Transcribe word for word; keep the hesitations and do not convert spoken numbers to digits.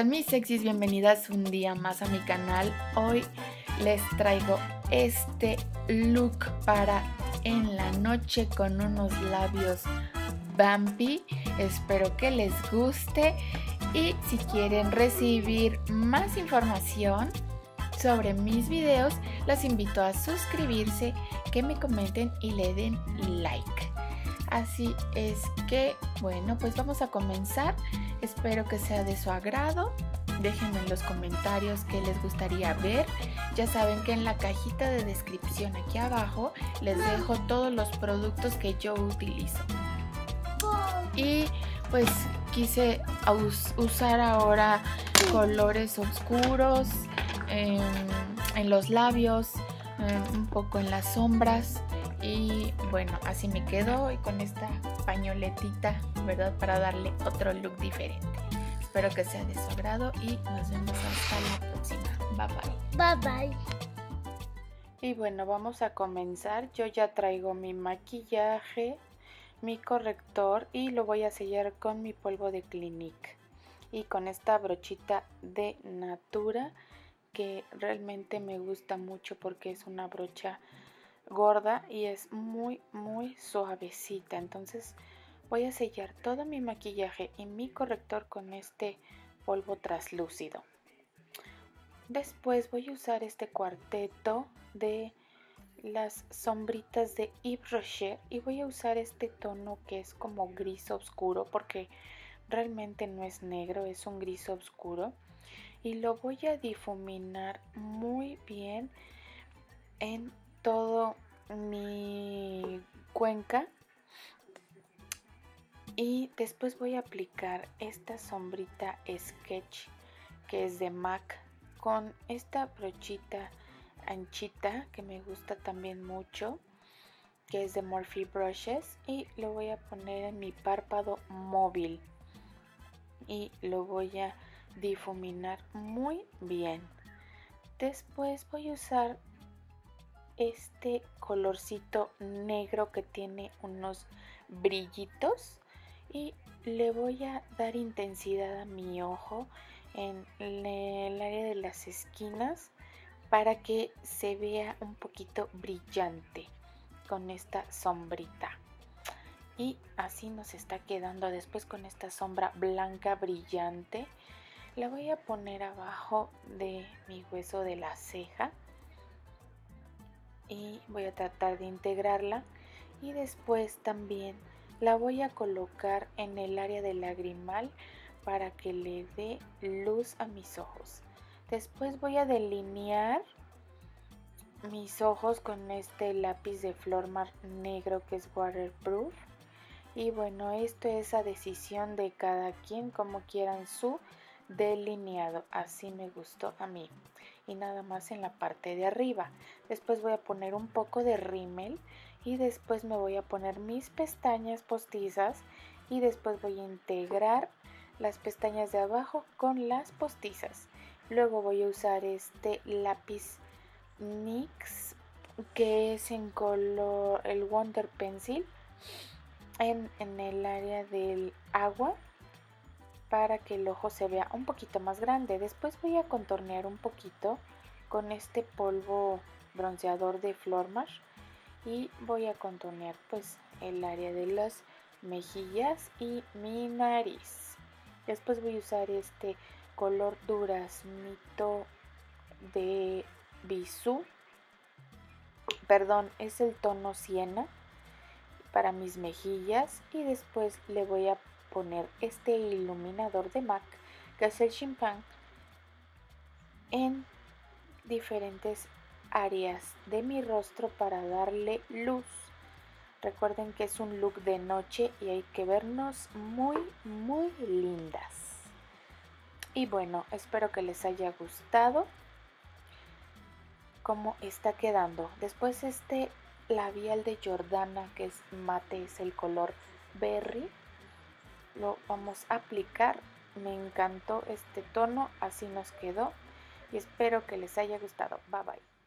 están mis sexys? Bienvenidas un día más a mi canal. Hoy les traigo este look para en la noche con unos labios vampy. Espero que les guste y si quieren recibir más información sobre mis videos, las invito a suscribirse, que me comenten y le den like. Así es que, bueno, pues vamos a comenzar. Espero que sea de su agrado. Déjenme en los comentarios qué les gustaría ver. Ya saben que en la cajita de descripción aquí abajo les dejo todos los productos que yo utilizo. Y pues quise us- usar ahora colores oscuros en, en los labios, un poco en las sombras. Y bueno, así me quedo y con esta pañoletita, ¿verdad? Para darle otro look diferente. Espero que sea de su agrado y nos vemos hasta la próxima. Bye bye. Bye bye. Y bueno, vamos a comenzar. Yo ya traigo mi maquillaje, mi corrector y lo voy a sellar con mi polvo de Clinique. Y con esta brochita de Natura, que realmente me gusta mucho porque es una brocha gorda y es muy muy suavecita. Entonces voy a sellar todo mi maquillaje y mi corrector con este polvo traslúcido. Después voy a usar este cuarteto de las sombritas de Yves Rocher y voy a usar este tono que es como gris oscuro, porque realmente no es negro, es un gris oscuro, y lo voy a difuminar muy bien en todo mi cuenca. Y después voy a aplicar esta sombrita Sketch que es de MAC con esta brochita anchita que me gusta también mucho, que es de Morphe Brushes, y lo voy a poner en mi párpado móvil y lo voy a difuminar muy bien. Después voy a usar este colorcito negro que tiene unos brillitos y le voy a dar intensidad a mi ojo en el área de las esquinas para que se vea un poquito brillante con esta sombrita. Y así nos está quedando. Después, con esta sombra blanca brillante, la voy a poner abajo de mi hueso de la ceja y voy a tratar de integrarla, y después también la voy a colocar en el área del lagrimal para que le dé luz a mis ojos. Después voy a delinear mis ojos con este lápiz de Flormar negro que es waterproof. Y bueno, esto es a decisión de cada quien, como quieran su delineado. Así me gustó a mí. Y nada más en la parte de arriba. Después voy a poner un poco de rímel y después me voy a poner mis pestañas postizas y después voy a integrar las pestañas de abajo con las postizas. Luego voy a usar este lápiz N Y X que es en color el Wonder Pencil en, en el área del agua, para que el ojo se vea un poquito más grande. Después voy a contornear un poquito con este polvo bronceador de Flormar y voy a contornear pues el área de las mejillas y mi nariz. Después voy a usar este color duraznito de Bisú, perdón, es el tono siena para mis mejillas, y después le voy a poner este iluminador de MAC que es el Shympange en diferentes áreas de mi rostro para darle luz. Recuerden que es un look de noche y hay que vernos muy muy lindas. Y bueno, espero que les haya gustado cómo está quedando. Después, este labial de Jordana que es mate, es el color berry, lo vamos a aplicar. Me encantó este tono, así nos quedó y espero que les haya gustado. Bye bye.